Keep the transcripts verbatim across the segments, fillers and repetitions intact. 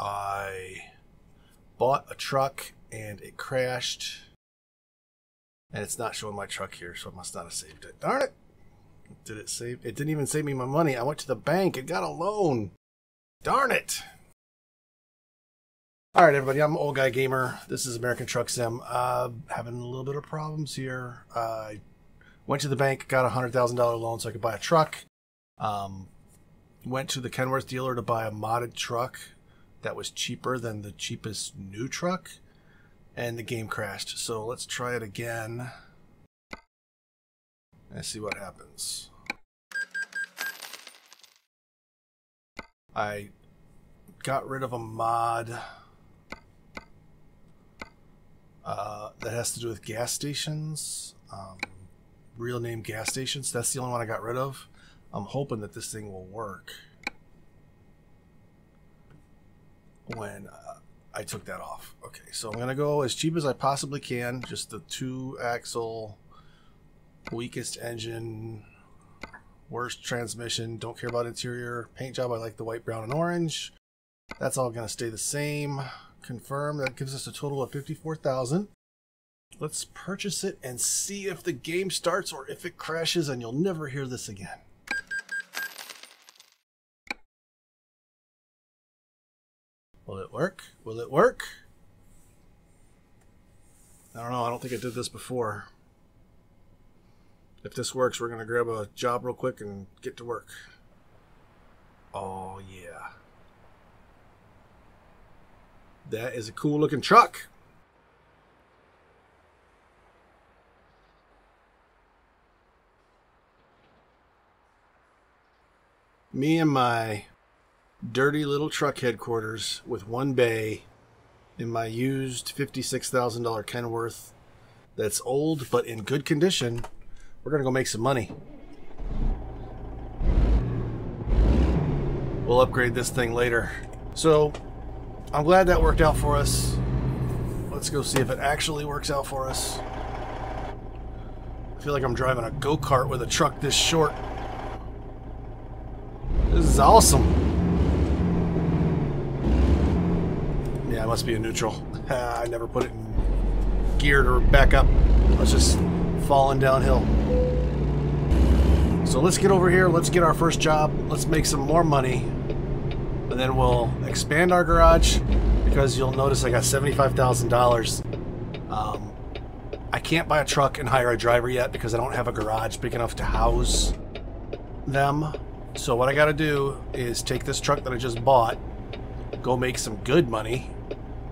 I bought a truck and it crashed. And it's not showing my truck here, so I must not have saved it. Darn it! Did it save? It didn't even save me my money. I went to the bank and got a loan. Darn it! Alright everybody, I'm Old Guy Gamer. This is American Truck Sim. Uh, having a little bit of problems here. I uh, went to the bank, got a one hundred thousand dollar loan so I could buy a truck. Um, went to the Kenworth dealer to buy a modded truck that was cheaper than the cheapest new truck. And the game crashed. So let's try it again. Let's see what happens. I got rid of a mod uh, that has to do with gas stations. Um, real name gas stations. That's the only one I got rid of. I'm hoping that this thing will work when uh, I took that off. Okay, so I'm going to go as cheap as I possibly can. Just the two-axle... weakest engine, worst transmission, don't care about interior. Paint job, I like the white, brown, and orange. That's all going to stay the same. Confirm. That gives us a total of fifty-four thousand dollars. Let's purchase it and see if the game starts or if it crashes, and you'll never hear this again. Will it work? Will it work? I don't know. I don't think I did this before. If this works, we're going to grab a job real quick and get to work. Oh, yeah. That is a cool looking truck. Me and my dirty little truck headquarters with one bay in my used fifty-six thousand dollar Kenworth that's old but in good condition. We're going to go make some money. We'll upgrade this thing later. So, I'm glad that worked out for us. Let's go see if it actually works out for us. I feel like I'm driving a go-kart with a truck this short. This is awesome. Yeah, it must be in neutral. I never put it in gear to back up. Let's just... falling downhill. So let's get over here, let's get our first job, let's make some more money, and then we'll expand our garage, because you'll notice I got seventy-five thousand dollars. Um, I can't buy a truck and hire a driver yet because I don't have a garage big enough to house them. So what I gotta do is take this truck that I just bought, go make some good money,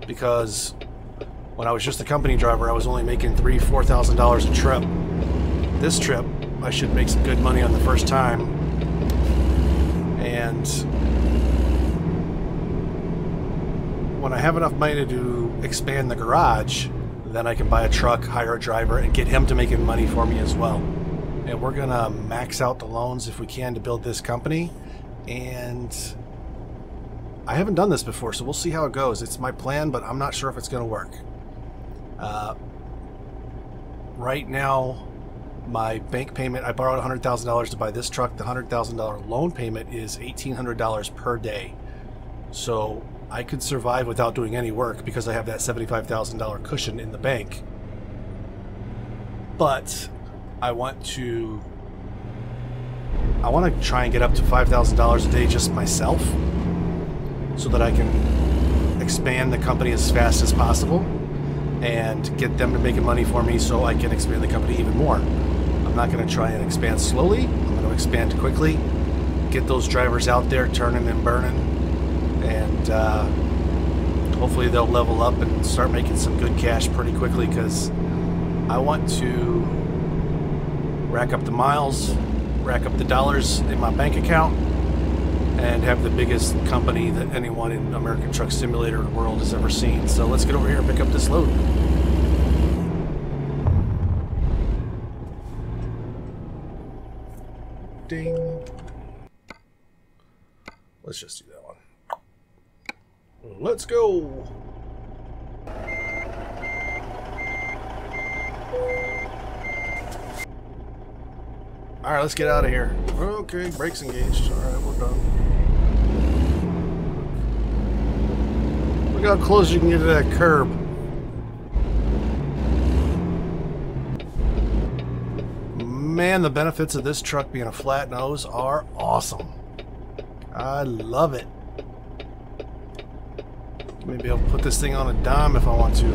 because when I was just a company driver, I was only making three, four thousand dollars a trip. This trip, I should make some good money on the first time. And when I have enough money to expand the garage, then I can buy a truck, hire a driver, and get him to making money for me as well. And we're gonna max out the loans if we can to build this company. And I haven't done this before, so we'll see how it goes. It's my plan, but I'm not sure if it's gonna work. Uh, right now, my bank payment, I borrowed one hundred thousand dollars to buy this truck. The one hundred thousand dollar loan payment is eighteen hundred dollars per day. So I could survive without doing any work because I have that seventy-five thousand dollar cushion in the bank. But I want to, I want to try and get up to five thousand dollars a day just myself so that I can expand the company as fast as possible and get them to make money for me so I can expand the company even more. I'm not going to try and expand slowly. I'm going to expand quickly, get those drivers out there turning and burning, and uh, hopefully they'll level up and start making some good cash pretty quickly, because I want to rack up the miles, rack up the dollars in my bank account, and have the biggest company that anyone in American Truck Simulator world has ever seen. So let's get over here and pick up this load. Ding. Let's just do that one. Let's go. All right, let's get out of here. Okay, brakes engaged. All right, we're done. Look how close you can get to that curb. Man, the benefits of this truck being a flat nose are awesome. I love it. Maybe I'll put this thing on a dime if I want to.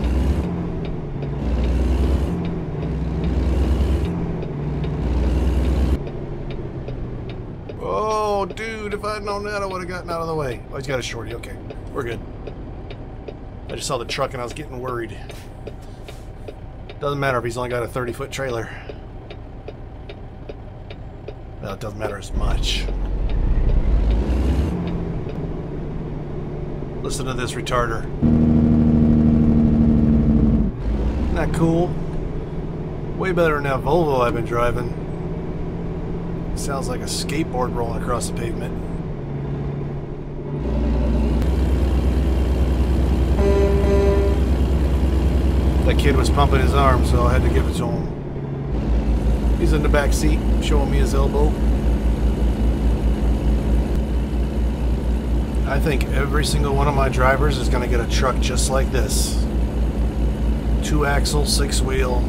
Oh, dude, if I'd known that, I would have gotten out of the way. Oh, he's got a shorty. Okay, we're good. I just saw the truck and I was getting worried. Doesn't matter if he's only got a thirty-foot trailer. Well, it doesn't matter as much. Listen to this retarder. Isn't that cool? Way better than that Volvo I've been driving. Sounds like a skateboard rolling across the pavement. That kid was pumping his arm, so I had to give it to him. He's in the back seat, showing me his elbow. I think every single one of my drivers is going to get a truck just like this. Two axle, six wheel.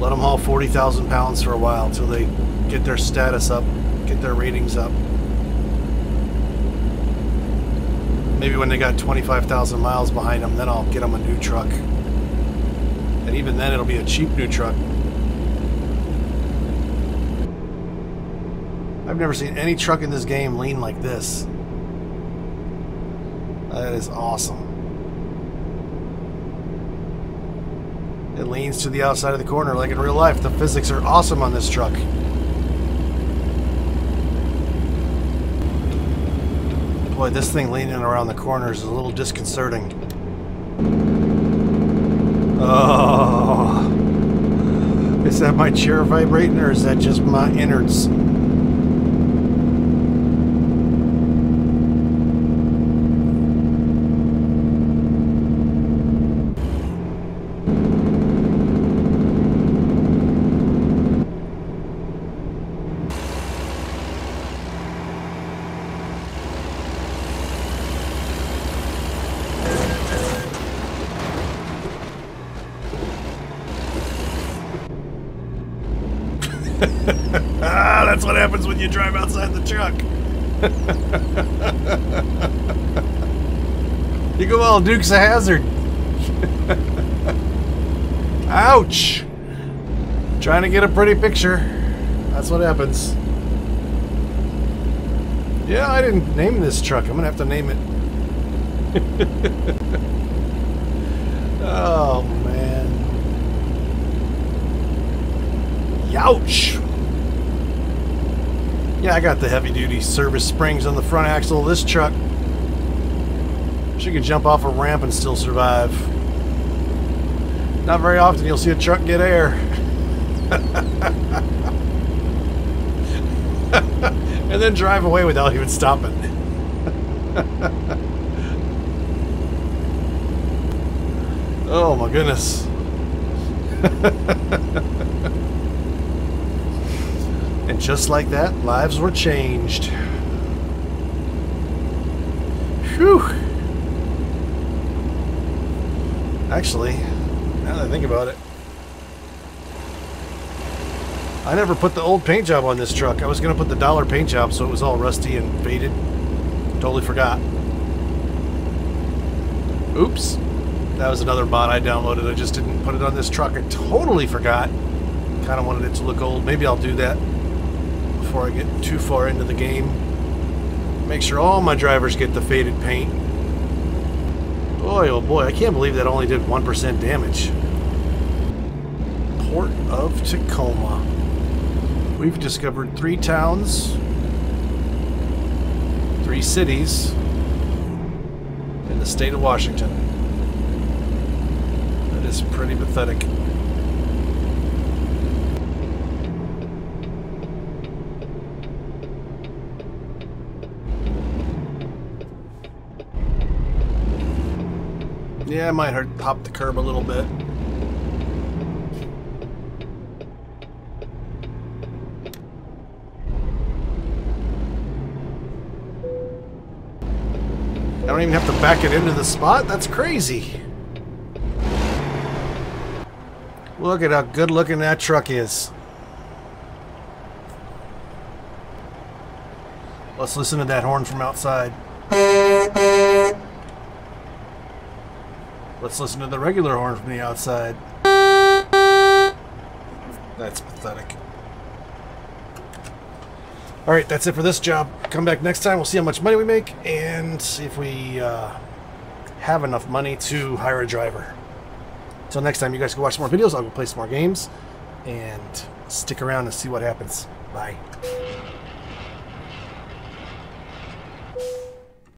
Let them haul forty thousand pounds for a while until they get their status up, get their ratings up. Maybe when they got twenty-five thousand miles behind them, then I'll get them a new truck. And even then, it'll be a cheap new truck. I've never seen any truck in this game lean like this. That is awesome. It leans to the outside of the corner like in real life. The physics are awesome on this truck. Boy, this thing leaning around the corners is a little disconcerting. Oh, is that my chair vibrating or is that just my innards? Ah, that's what happens when you drive outside the truck. You go all Dukes of Hazzard. Ouch! Trying to get a pretty picture. That's what happens. Yeah, I didn't name this truck. I'm gonna have to name it. Oh man! Youch! Yeah, I got the heavy-duty service springs on the front axle of this truck. She can jump off a ramp and still survive. Not very often you'll see a truck get air. And then drive away without even stopping. Oh my goodness. And just like that, lives were changed. Whew. Actually, now that I think about it, I never put the old paint job on this truck. I was going to put the dollar paint job so it was all rusty and faded. Totally forgot. Oops. That was another mod I downloaded. I just didn't put it on this truck. I totally forgot. Kind of wanted it to look old. Maybe I'll do that. Before I get too far into the game, make sure all my drivers get the faded paint. Boy, oh boy, I can't believe that only did one percent damage. Port of Tacoma. We've discovered three towns, three cities in the state of Washington. That is pretty pathetic. Yeah, I might have popped the curb a little bit. I don't even have to back it into the spot? That's crazy. Look at how good looking that truck is. Let's listen to that horn from outside. Let's listen to the regular horn from the outside. That's pathetic. Alright, that's it for this job. Come back next time, we'll see how much money we make, and see if we uh, have enough money to hire a driver. Until next time, you guys can watch more videos, I'll go play some more games, and stick around and see what happens. Bye.